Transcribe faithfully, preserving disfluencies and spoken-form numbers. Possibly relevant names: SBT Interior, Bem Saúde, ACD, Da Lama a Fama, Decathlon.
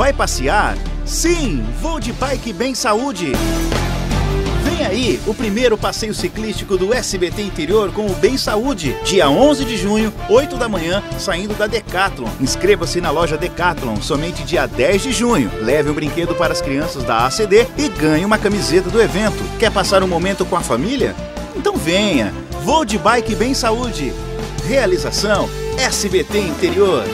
Vai passear? Sim, vou de bike Bem Saúde! Vem aí o primeiro passeio ciclístico do S B T Interior com o Bem Saúde, dia onze de junho, oito da manhã, saindo da Decathlon. Inscreva-se na loja Decathlon, somente dia dez de junho. Leve um brinquedo para as crianças da A C D e ganhe uma camiseta do evento. Quer passar um momento com a família? Então venha! Vou de bike Bem Saúde! Realização S B T Interior.